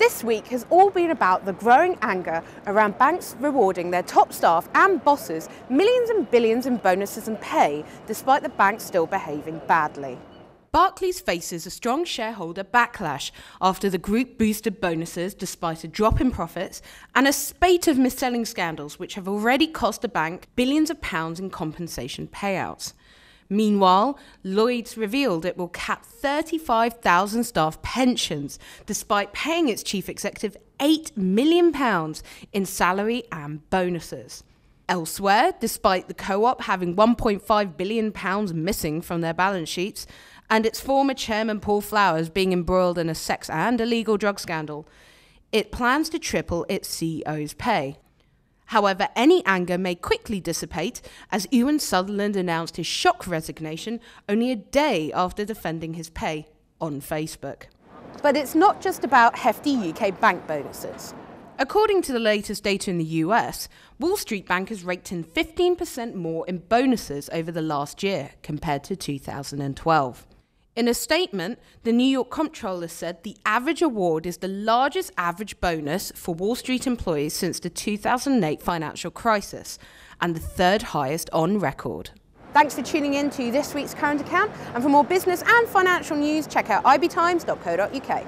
This week has all been about the growing anger around banks rewarding their top staff and bosses millions and billions in bonuses and pay, despite the banks still behaving badly. Barclays faces a strong shareholder backlash after the group boosted bonuses despite a drop in profits and a spate of mis-selling scandals which have already cost the bank billions of pounds in compensation payouts. Meanwhile, Lloyds revealed it will cap 35,000 staff pensions, despite paying its chief executive £8 million in salary and bonuses. Elsewhere, despite the Co-op having £1.5 billion missing from their balance sheets, and its former chairman Paul Flowers being embroiled in a sex and illegal drug scandal, it plans to triple its CEO's pay. However, any anger may quickly dissipate, as Euan Sutherland announced his shock resignation only a day after defending his pay on Facebook. But it's not just about hefty UK bank bonuses. According to the latest data in the US, Wall Street bankers raked in 15% more in bonuses over the last year compared to 2012. In a statement, the New York Comptroller said the average award is the largest average bonus for Wall Street employees since the 2008 financial crisis, and the third highest on record. Thanks for tuning in to this week's Current Account, and for more business and financial news, check out ibtimes.co.uk.